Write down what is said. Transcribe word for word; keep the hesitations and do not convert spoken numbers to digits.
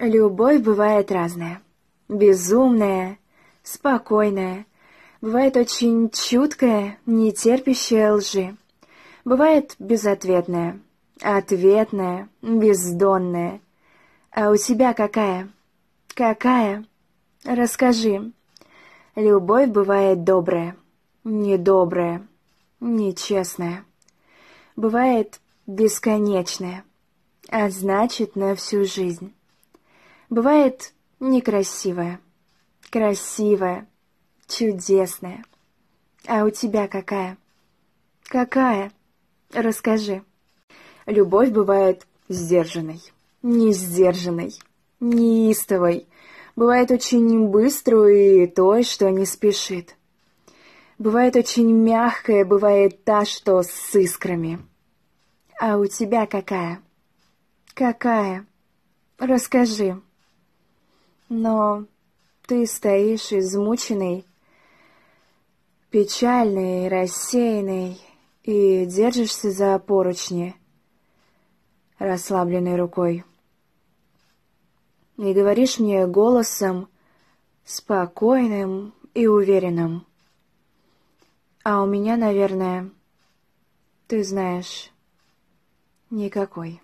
Любовь бывает разная. Безумная, спокойная. Бывает очень чуткая, не терпящая лжи. Бывает безответная, ответная, бездонная. А у тебя какая? Какая? Расскажи. Любовь бывает добрая, недобрая, нечестная. Бывает бесконечная, а значит, на всю жизнь. Бывает некрасивая, красивая, чудесная. А у тебя какая? Какая? Расскажи. Любовь бывает сдержанной, несдержанной, неистовой. Бывает очень быструю и той, что не спешит. Бывает очень мягкая, бывает та, что с искрами. А у тебя какая? Какая? Расскажи. Но ты стоишь измученный, печальный, рассеянный, и держишься за поручни расслабленной рукой. И говоришь мне голосом спокойным и уверенным. А у меня, наверное, ты знаешь, никакой.